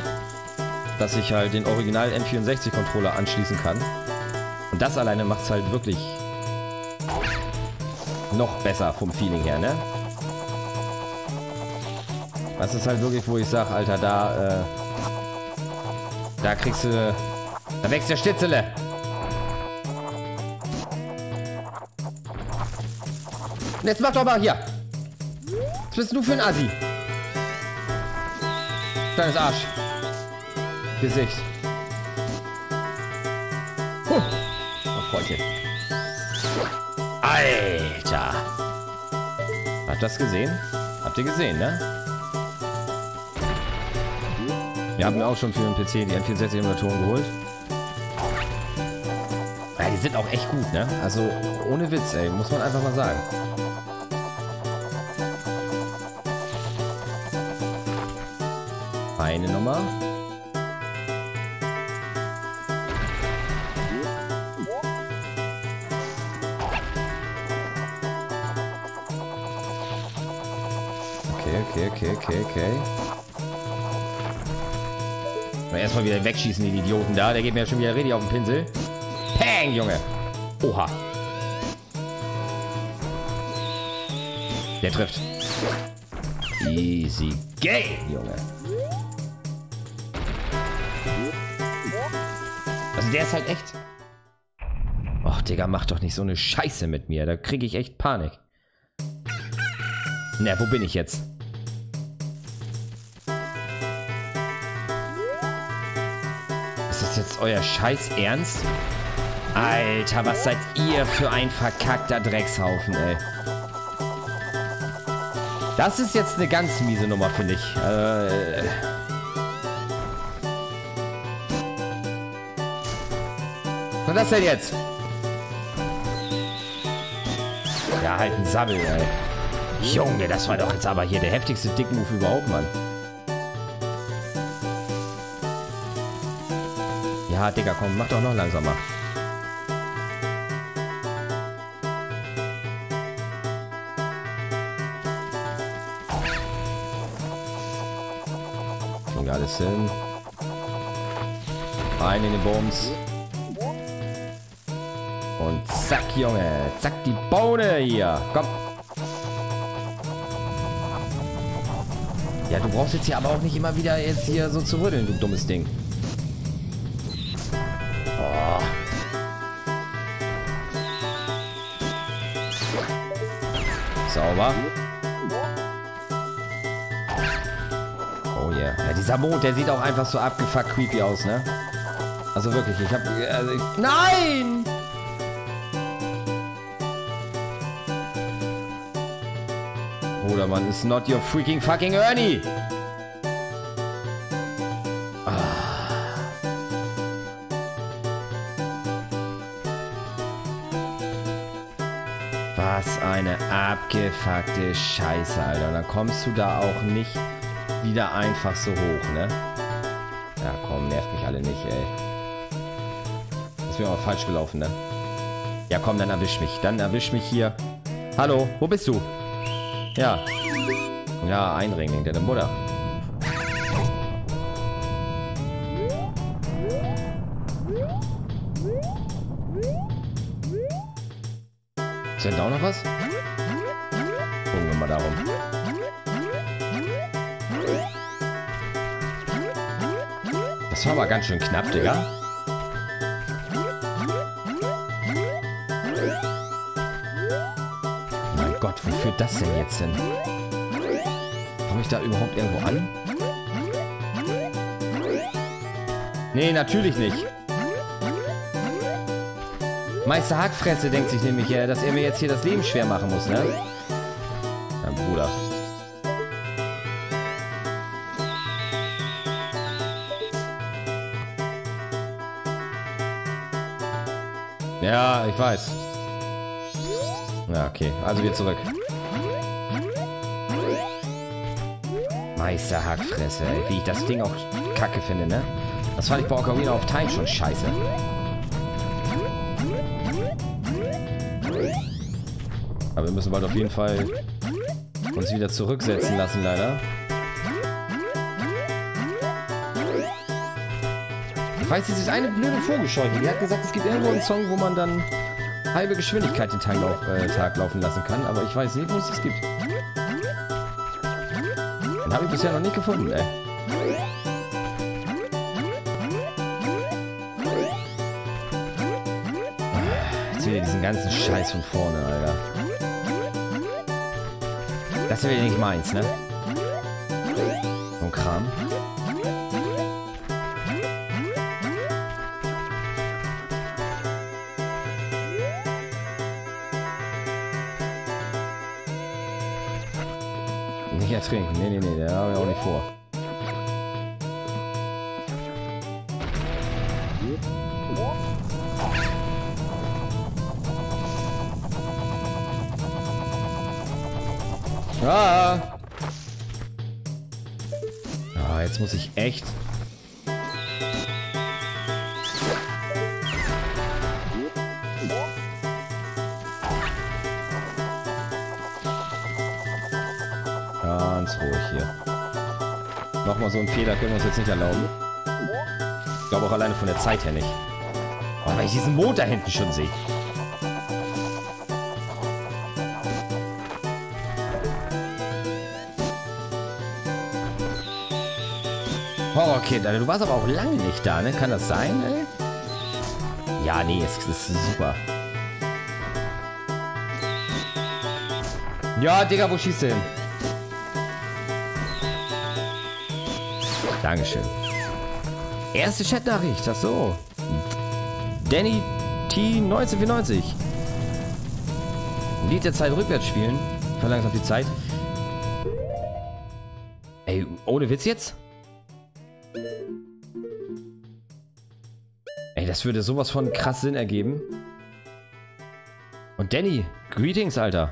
Dass ich halt den Original N64-Controller anschließen kann. Und das alleine macht es halt wirklich noch besser vom Feeling her, ne? Das ist halt wirklich, wo ich sage, Alter, da kriegst du... Da wächst der Stitzele! Und jetzt mach doch mal hier! Was bist du für ein Assi? Kleines Arsch. Gesicht. Huh. Oh, Freundchen. Alter. Habt ihr das gesehen? Habt ihr gesehen, ne? Wir haben auch schon für den PC die N64-Emulatoren geholt. Ja, die sind auch echt gut, ne? Also, ohne Witz, ey. Muss man einfach mal sagen. Eine Nummer. Okay. Erstmal wieder wegschießen, die Idioten da. Der geht mir ja schon wieder richtig auf den Pinsel. Peng, Junge. Oha. Der trifft. Easy game, Junge. Also der ist halt echt... Och, Digga, mach doch nicht so eine Scheiße mit mir. Da kriege ich echt Panik. Na, wo bin ich jetzt? Ist das jetzt euer Scheiß Ernst? Alter, was seid ihr für ein verkackter Dreckshaufen, ey. Das ist jetzt eine ganz miese Nummer, finde ich. Was ist das denn jetzt? Ja, halt ein Sabbel, ey. Junge, das war doch jetzt aber hier der heftigste Dickmove überhaupt, Mann. Ja, Digga, komm, mach doch noch langsamer. Kriegen wir alles hin. Rein in den Bums. Und zack, Junge. Zack, die Bohne hier. Komm. Ja, du brauchst jetzt hier aber auch nicht immer wieder jetzt hier so zu rütteln, du dummes Ding. Oh. Sauber. Oh yeah. Ja, dieser Mond, der sieht auch einfach so abgefuckt creepy aus, ne? Also wirklich, ich hab... Also ich, nein! Bruder, Mann, it's not your freaking fucking Ernie! Ah. Was eine abgefuckte Scheiße, Alter. Und dann kommst du da auch nicht wieder einfach so hoch, ne? Ja, komm, nervt mich alle nicht, ey. Ist mir aber falsch gelaufen, ne? Ja, komm, dann erwisch mich. Dann erwisch mich hier. Hallo, wo bist du? Ja. Ja, Einringling, deine Mutter. Ist denn da auch noch was? Gucken wir mal darum. Das war aber ganz schön knapp, Digga. Mein Gott, wo führt das denn jetzt hin? Komme ich da überhaupt irgendwo an? Nee, natürlich nicht. Meister Hackfresse denkt sich nämlich, dass er mir jetzt hier das Leben schwer machen muss, ne? Mein Bruder. Ja, ich weiß. Ja, okay. Also wir zurück. Meister Hackfresse, ey. Wie ich das Ding auch kacke finde, ne? Das fand ich bei Ocarina of Time schon scheiße. Aber wir müssen bald auf jeden Fall uns wieder zurücksetzen lassen, leider. Ich weiß, dieses eine blöde Vogelscheuche, die hat gesagt, es gibt irgendwo einen Song, wo man dann halbe Geschwindigkeit den Tag laufen lassen kann. Aber ich weiß nicht, wo es das gibt. Den habe ich bisher noch nicht gefunden, ey. Jetzt wieder diesen ganzen Scheiß von vorne, Alter. Das wäre nicht meins, ne? So ein Kram. Nicht ertrinken. Nee, nee, nee, der habe ich auch nicht vor. Ah! Ah, jetzt muss ich echt... Ganz ruhig hier. Nochmal so einen Fehler können wir uns jetzt nicht erlauben. Ich glaube auch alleine von der Zeit her nicht. Oh, weil ich diesen Mond da hinten schon sehe. Horror Kid, Alter, du warst aber auch lange nicht da, ne? Kann das sein, ey? Ja, nee, es ist super. Ja, Digga, wo schießt du hin? Dankeschön. Erste Chatnachricht, ach so. Danny T1994. Lied der Zeit rückwärts spielen. Verlangsamt die Zeit. Ey, ohne Witz jetzt? Ey, das würde sowas von krass Sinn ergeben. Und Danny, Greetings, Alter.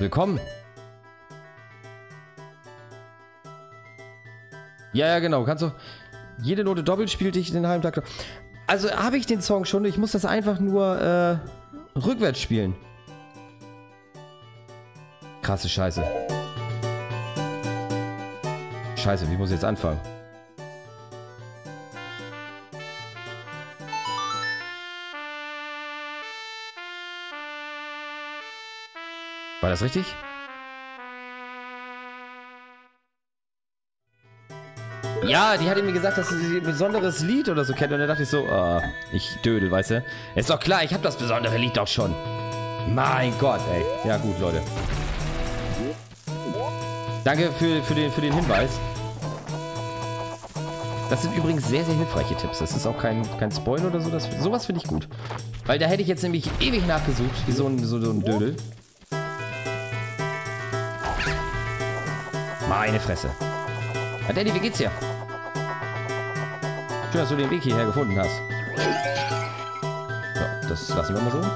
Willkommen. Ja, genau. Kannst du... Jede Note doppelt spielt dich den halben Tag... Also habe ich den Song schon. Ich muss das einfach nur rückwärts spielen. Krasse Scheiße. Scheiße, wie muss ich jetzt anfangen? War das richtig? Ja, die hatte mir gesagt, dass sie ein besonderes Lied oder so kennt. Und da dachte ich so, oh, ich dödel, weißt du? Ist doch klar, ich habe das besondere Lied doch schon. Mein Gott, ey. Ja gut, Leute. Danke für den Hinweis. Das sind übrigens sehr, sehr hilfreiche Tipps. Das ist auch kein Spoil oder so. Sowas finde ich gut. Weil da hätte ich jetzt nämlich ewig nachgesucht, wie so ein Dödel. Meine Fresse. Ah, Danny, wie geht's dir? Schön, dass du den Weg hierher gefunden hast. So, das lassen wir mal so. Okay,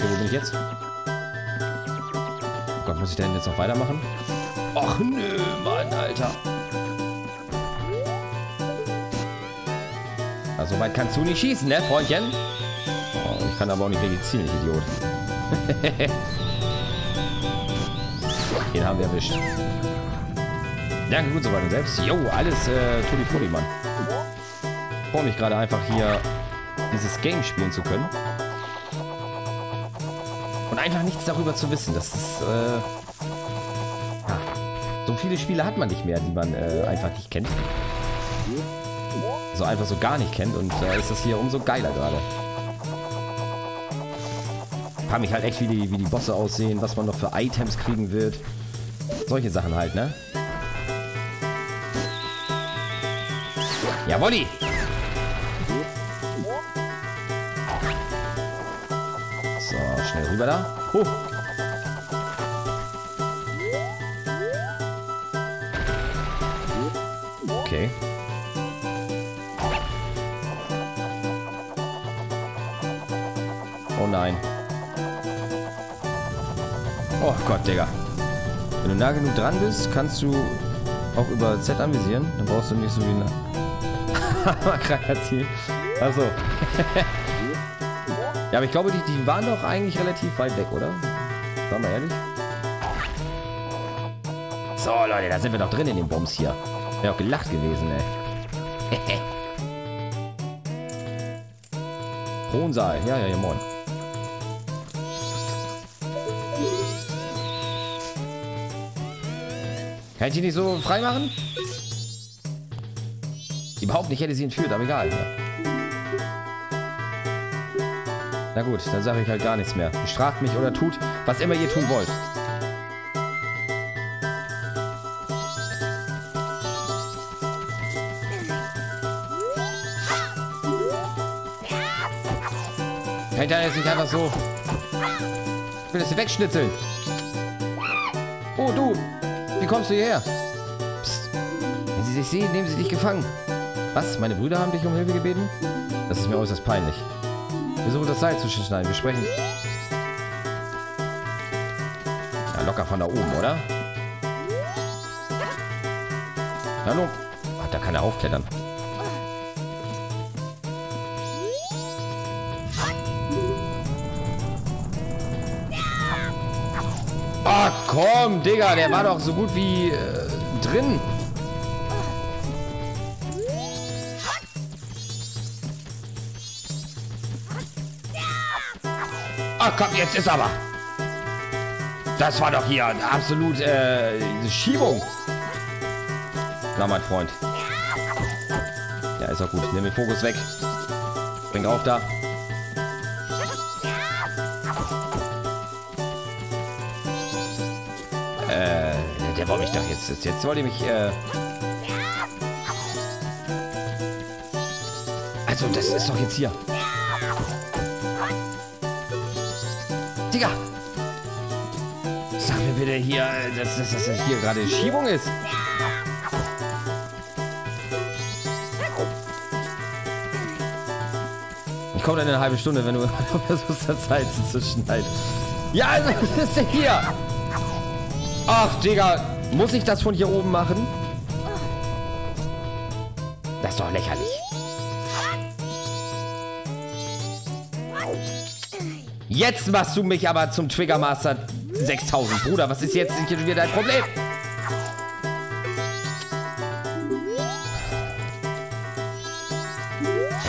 wo bin ich jetzt? Oh Gott, muss ich denn jetzt noch weitermachen? Och, nö, Mann, Alter. Also, weit kannst du nicht schießen, ne, Freundchen? Oh, ich kann aber auch nicht Medizin, ich Idiot. Den haben wir erwischt. Danke, gut, so weiter selbst. Jo, alles Tutti-Frutti, Mann. Ich freue mich gerade einfach hier, dieses Game spielen zu können. Und einfach nichts darüber zu wissen, das ist, ja. So viele Spiele hat man nicht mehr, die man einfach nicht kennt. So einfach so gar nicht kennt und da ist das hier umso geiler gerade. Frag mich halt echt, wie die Bosse aussehen, was man noch für Items kriegen wird. Solche Sachen halt, ne? Jawolli! So, schnell rüber da. Hoch! Okay. Oh nein. Oh Gott, Digga. Wenn du nah genug dran bist, kannst du auch über Z anvisieren. Dann brauchst du nicht so wie ein... Krankheitsziel. Achso. Ja, aber ich glaube, die waren doch eigentlich relativ weit weg, oder? Sagen wir ehrlich. So, Leute, da sind wir doch drin in den Bums hier. Wäre auch gelacht gewesen, ey. Thronsaal. Ja, moin. Kann ich die nicht so frei machen? Überhaupt nicht, hätte sie entführt, aber egal. Ja. Na gut, dann sage ich halt gar nichts mehr. Bestraft mich oder tut, was immer ihr tun wollt. Kann ich da jetzt nicht einfach so... Ich will das hier wegschnitzeln. Oh, du! Wie kommst du hierher? Psst. Wenn sie sich sehen, nehmen sie dich gefangen. Was? Meine Brüder haben dich um Hilfe gebeten? Das ist mir äußerst peinlich. Versuche das Seil zu schneiden. Wir sprechen... Ja, locker von da oben, oder? Na nun. Ach, da kann er aufklettern. Ach komm, Digga, der war doch so gut wie drin. Ach komm, jetzt ist aber. Das war doch hier absolut Schiebung. Na, mein Freund. Ja, ist auch gut. Nimm den Fokus weg. Spring auf da. Der wollte mich doch jetzt wollte mich, Also, das ist doch jetzt hier. Digga! Sag mir bitte hier, dass das hier gerade Schiebung ist. Ich komme dann in einer halben Stunde, wenn du versuchst, das Salz zu schneiden. Ja, also, das ist der hier. Ach, Digga. Muss ich das von hier oben machen? Das ist doch lächerlich. Jetzt machst du mich aber zum Triggermaster 6000. Bruder, was ist jetzt wieder dein Problem?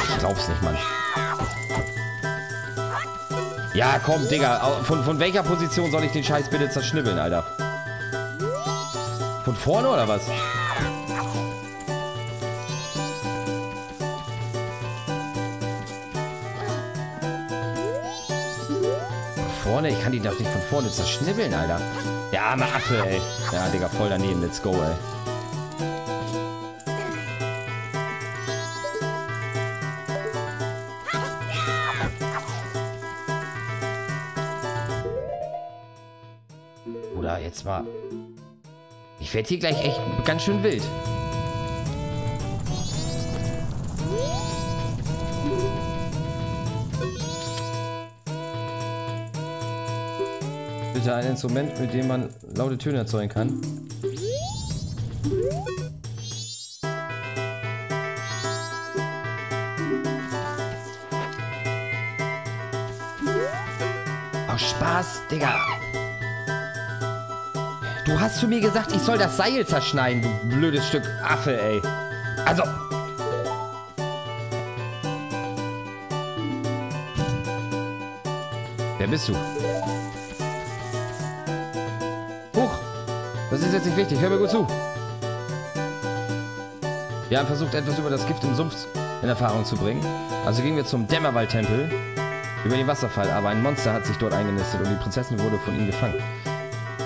Ich glaub's nicht, Mann. Ja, komm, Digga. Von welcher Position soll ich den Scheiß bitte zerschnibbeln, Alter? Von vorne oder was? Von vorne? Ich kann die doch nicht von vorne zerschnibbeln, Alter. Der arme Affe, ey. Ja, Digga, voll daneben. Let's go, ey. Oder jetzt mal... Ich werde hier gleich echt ganz schön wild. Bitte ein Instrument, mit dem man laute Töne erzeugen kann. Ach, Spaß, Digga. Du hast zu mir gesagt, ich soll das Seil zerschneiden, du blödes Stück Affe, ey. Also. Wer bist du? ist jetzt nicht wichtig. Hör mir gut zu. Wir haben versucht, etwas über das Gift im Sumpf in Erfahrung zu bringen. Also gingen wir zum Dämmerwald-Tempel über den Wasserfall. Aber ein Monster hat sich dort eingenistet und die Prinzessin wurde von ihm gefangen.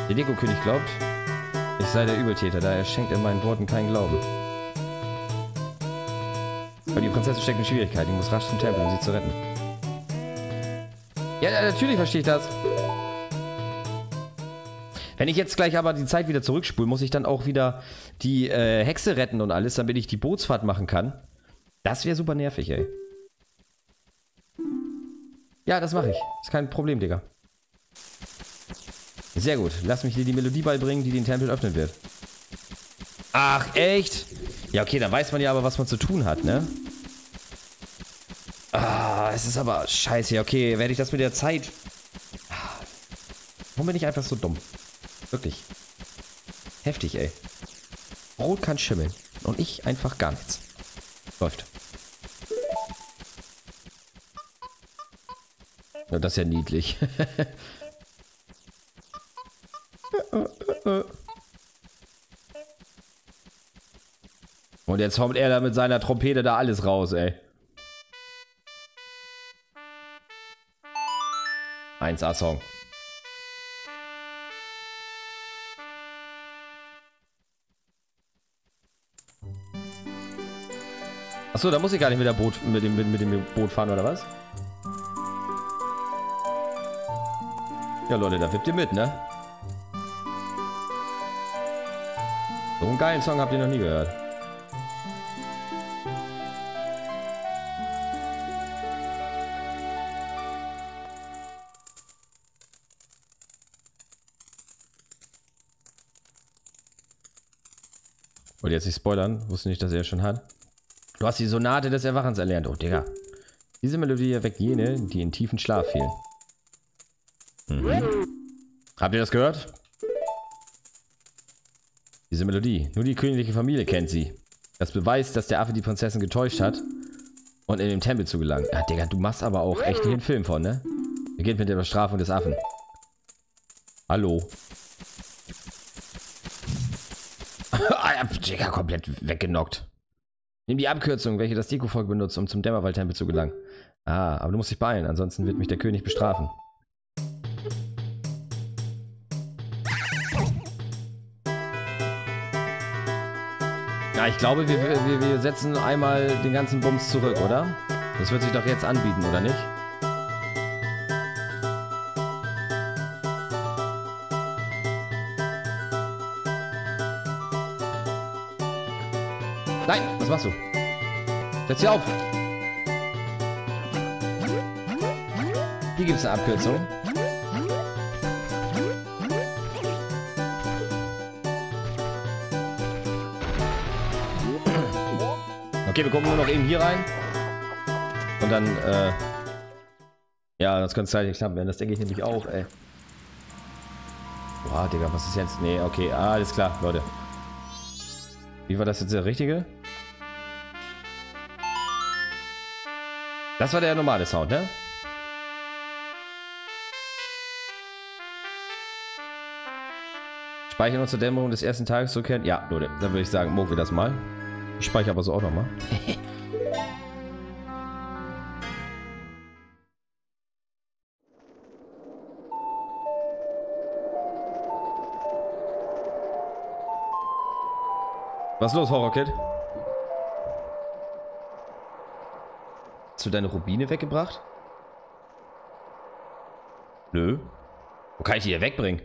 Der Deku-König glaubt, ich sei der Übeltäter, da er schenkt in meinen Worten keinen Glauben. Aber die Prinzessin steckt in Schwierigkeiten. Die muss rasch zum Tempel, um sie zu retten. Ja, natürlich verstehe ich das. Wenn ich jetzt gleich aber die Zeit wieder zurückspule, muss ich dann auch wieder die Hexe retten und alles, damit ich die Bootsfahrt machen kann. Das wäre super nervig, ey. Ja, das mache ich. Ist kein Problem, Digga. Sehr gut. Lass mich dir die Melodie beibringen, die den Tempel öffnen wird. Ach, echt? Ja, okay, dann weiß man ja aber, was man zu tun hat, ne? Ah, es ist aber scheiße. Okay, werde ich das mit der Zeit... Warum bin ich einfach so dumm? Wirklich. Heftig, ey. Brot kann schimmeln. Und ich einfach gar nichts. Läuft. Ja, das ist ja niedlich. Und jetzt haut er da mit seiner Trompete da alles raus, ey. 1A-Song. Achso, da muss ich gar nicht mit, mit dem Boot fahren, oder was? Ja, Leute, da wippt ihr mit, ne? So einen geilen Song habt ihr noch nie gehört. Wollte jetzt nicht spoilern, wusste nicht, dass er es schon hat. Du hast die Sonate des Erwachens erlernt. Oh, Digga. Diese Melodie erweckt jene, die in tiefen Schlaf fielen. Mhm. Habt ihr das gehört? Diese Melodie. Nur die königliche Familie kennt sie. Das beweist, dass der Affe die Prinzessin getäuscht hat und in den Tempel zu gelangen. Ah, Digga, du machst aber auch echt einen Film von, ne? Beginnt mit der Bestrafung des Affen. Hallo. Digga, komplett weggenockt. Nimm die Abkürzung, welche das Deku-Volk benutzt, um zum Dämmerwald-Tempel zu gelangen. Ah, aber du musst dich beeilen, ansonsten wird mich der König bestrafen. Ja, ich glaube, wir setzen einmal den ganzen Bums zurück, oder? Das wird sich doch jetzt anbieten, oder nicht? Nein, was machst du? Setz dich auf! Hier gibt es eine Abkürzung. Okay, wir gucken nur noch eben hier rein. Und dann, ja, das könnte zeitlich knapp werden. Das denke ich nämlich auch, ey. Boah, Digga, was ist jetzt? Nee, okay, alles klar, Leute. Wie war das jetzt der richtige? Das war der normale Sound, ne? Speichern uns zur Dämmerung des ersten Tages zurückkehren. Ja, Leute, dann würde ich sagen, mogen wir das mal. Ich speichere aber so auch nochmal. Was ist los, Horror Kid? Hast du deine Rubine weggebracht? Nö. Wo kann ich die hier wegbringen?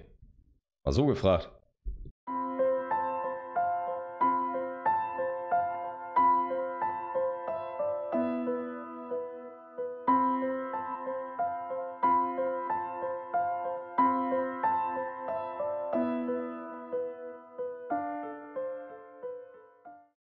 Mal so gefragt.